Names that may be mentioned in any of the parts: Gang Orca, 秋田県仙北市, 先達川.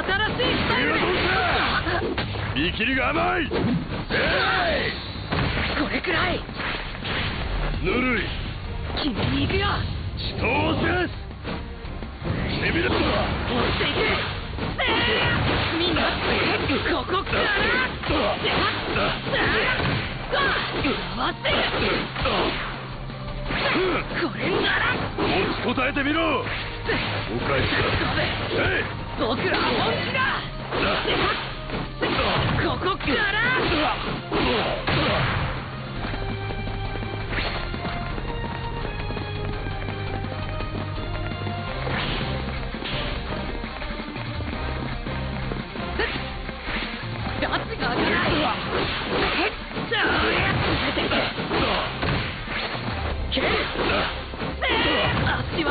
新しいスタイルで見切りが甘い。これくらいぬるい。君に行くよ。死闘を制す。しびれるぞ。追っていけ。みんなここから回っている。これなら持ちこたえてみろ。お返しだ。えい、僕ら本気だ。ここからガチが開かないわ。蹴る。足技だ。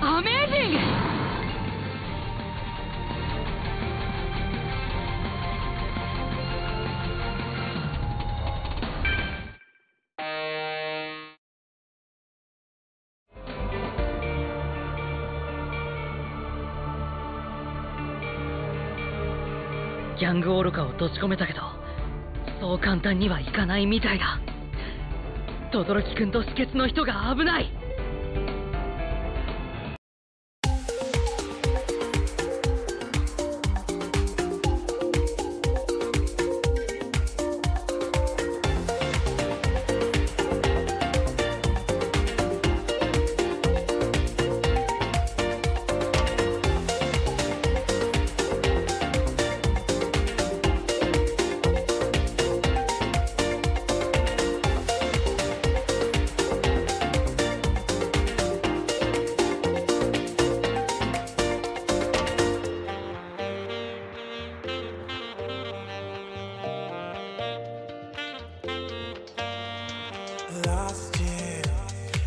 アメージング。ギャング愚かを閉じ込めたけど、そう簡単にはいかないみたいだ。轟くんと止血の人が危ない。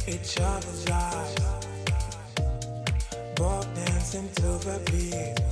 Each other's eyes, both dancing to the beat.